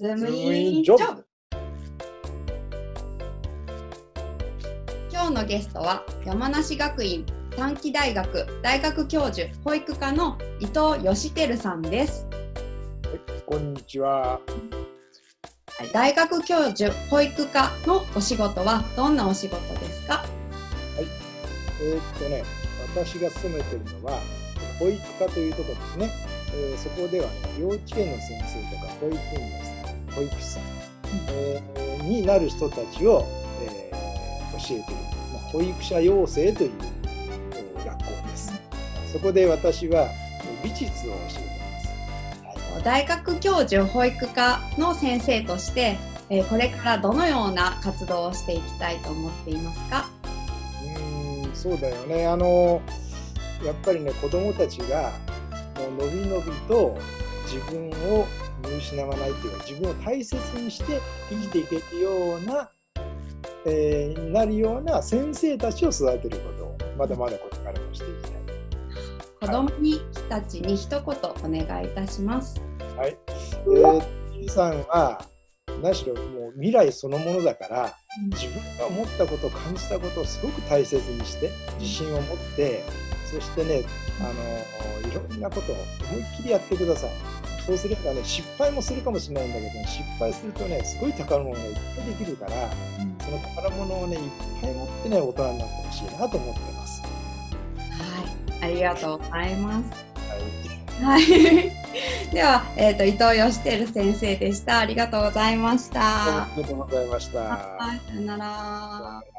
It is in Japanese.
ズームインジョブ。今日のゲストは山梨学院短期大学大学教授保育科の伊藤義輝さんです。こんにちは。大学教授保育科のお仕事はどんなお仕事ですか？はい、私が勤めているのは保育科というところですね。そこでは、ね、幼稚園の先生とか保育園の保育士さん、になる人たちを、教えている、保育者養成という、学校です。そこで私は美術を教えています。はい、大学教授保育科の先生として、これからどのような活動をしていきたいと思っていますか？そうだよね。やっぱりね、子どもたちがのびのびと自分を見失わないというか、自分を大切にして生きていけるような、なるような先生たちを育てることをまだまだこれからもしていきたい。子どもたちに一言お願いいたします。はい。Tさんは何しろもう未来そのものだから、自分が思ったこと感じたことをすごく大切にして自信を持って。そしてね、いろんなことを思いっきりやってください。そうすればね、失敗もするかもしれないんだけど、失敗するとね、すごい宝物がいっぱいできるから、その宝物をね、いっぱい持ってね、大人になってほしいなと思ってます。はい、ありがとうございます。はい。はい、では、伊藤義輝先生でした。ありがとうございました。ありがとうございました。さよなら。